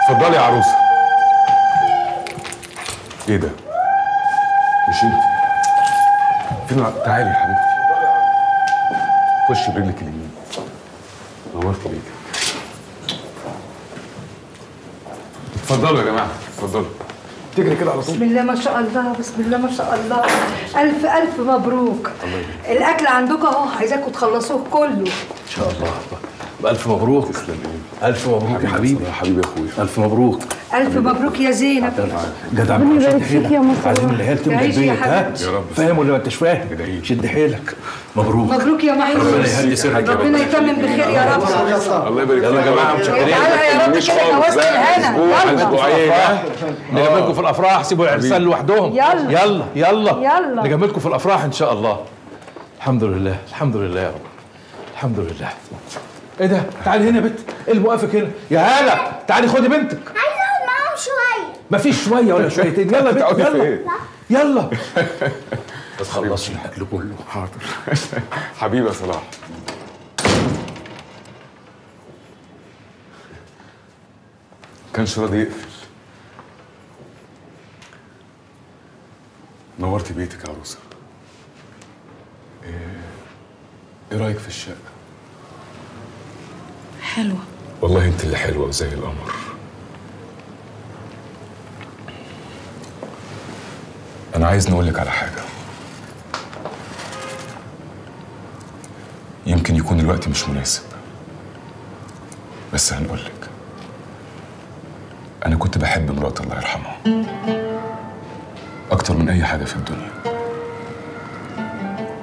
اتفضلي يا عروسه. ايه ده؟ مش انت؟ فين؟ تعالي يا حبيبتي. خشي برجلك اليمين. نورت بيك. اتفضلوا يا جماعه، اتفضلوا. تجري كده على طول. بسم الله ما شاء الله، بسم الله ما شاء الله. الف الف مبروك. الله يبارك. الاكل عندكم اهو، عايزاكم تخلصوه كله. ان شاء الله. ألف مبروك. تسلم. ألف مبروك يا حبيبي. يا حبيبي يا أخويا. ألف مبروك. ألف مبروك يا زينب. جدع منك. ربنا يبارك فيك يا مصطفى. عايزين العيال تملى البيت. ها؟ فاهم ولا ما أنتش فاهم؟ شد حيلك. مبروك. مبروك يا محروس. ربنا يتمم بخير يا رب. الله يبارك فيك يا جماعة. متشكرين. يا رب كده كوست الهنا. يلا. نجاملكم في الأفراح، سيبوا العرسان لوحدهم. يلا. يلا يلا. نجاملكم في الأفراح إن شاء الله. الحمد لله، الحمد لله يا رب. الحمد لله. ايه ده؟ تعالي هنا يا بنت، ايه اللي موقفك هنا؟ يا هاله، تعالي خدي بنتك. عايزه اقعد معاهم شويه. مفيش شويه ولا شويتين، يلا بنت يلا يلا. بس خلصي الاكل كله. حاضر. حبيبي يا صلاح. كانش راضي يقفل. نورتي بيتك يا عروسه. ايه رايك في الشقه؟ حلوة والله، انت اللي حلوة وزي القمر. انا عايز نقولك على حاجة، يمكن يكون الوقت مش مناسب، بس هنقولك. انا كنت بحب مراتي الله يرحمها اكتر من اي حاجة في الدنيا،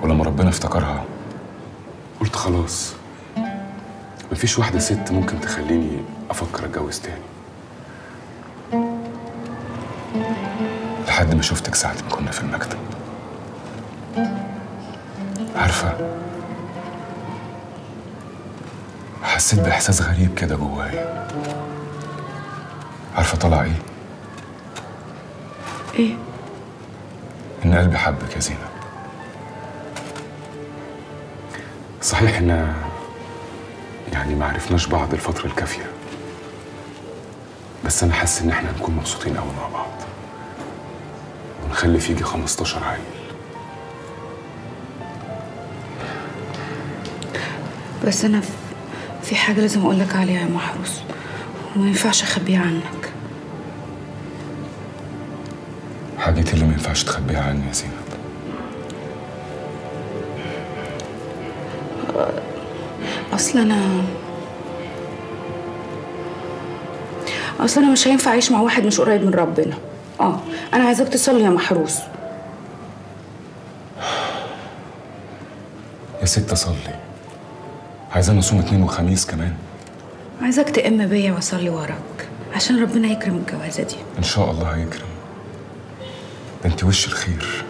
ولما ربنا افتكرها قلت خلاص مفيش واحدة ست ممكن تخليني أفكر أتجوز تاني، لحد ما شفتك ساعة ما كنا في المكتب. عارفة، حسيت بإحساس غريب كده جوايا. عارفة طلع إيه؟ إيه؟ إن قلبي حبك يا زينب. صحيح إن يعني ما عرفناش بعض الفترة الكافية، بس أنا حاسس إن إحنا هنكون مبسوطين أوي مع بعض، ونخلي فيجي 15 عيل. بس أنا في حاجة لازم أقولك عليها يا محروس، وما ينفعش أخبيها عنك. حاجتي اللي ما ينفعش تخبيها عني يا زينب. أصل أنا مش هينفع أعيش مع واحد مش قريب من ربنا. أنا عايزاك تصلي يا محروس. يا ست صلي. عايزانا نصوم اثنين وخميس كمان. عايزاك تقم بيا وأصلي وراك، عشان ربنا يكرم الجوازة دي. إن شاء الله هيكرم. ده أنت وش الخير.